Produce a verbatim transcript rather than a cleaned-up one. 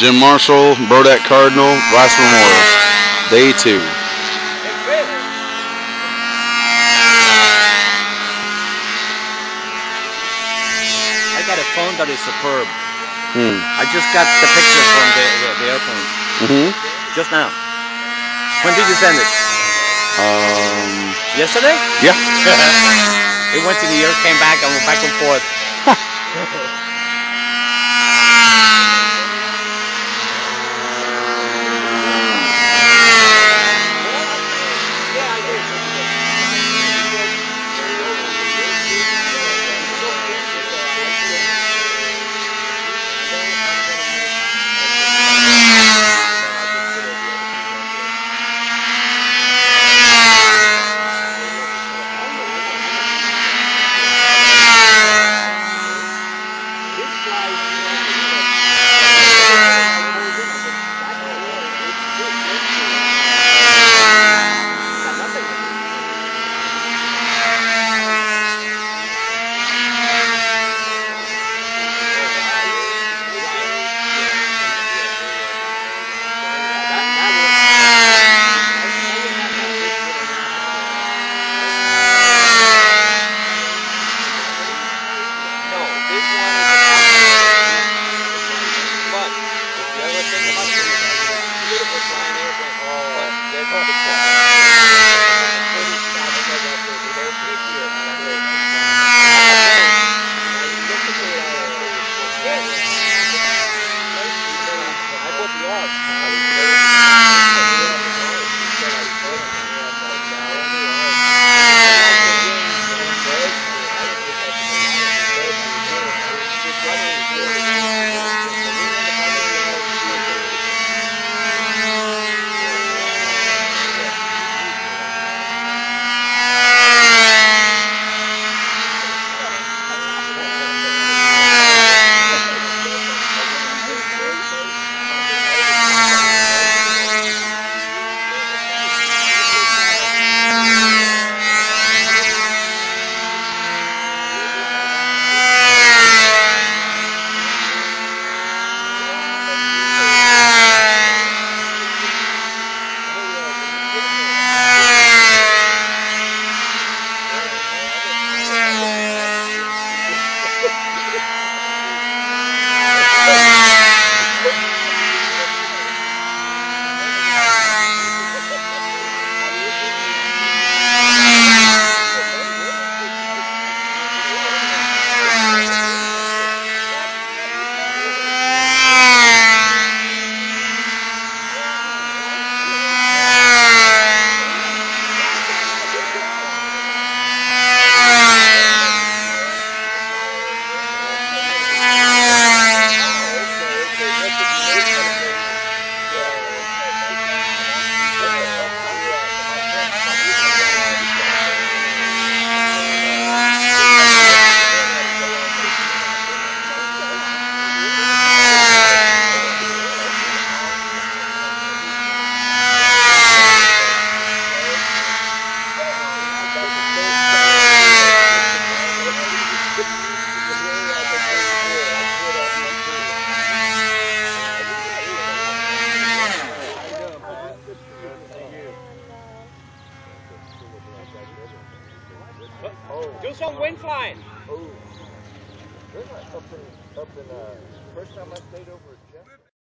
Jim Marshall, Brodak Cardinal, Rice Memorial. Day two. I got a phone that is superb. Hmm. I just got the picture from the, the, the airplane. Mm-hmm. Just now. When did you send it? Um. Yesterday? Yeah. It went to the air, came back, and went back and forth. Do some wind flying. Oh. There's like something, something, uh, first time I stayed over at Jeff.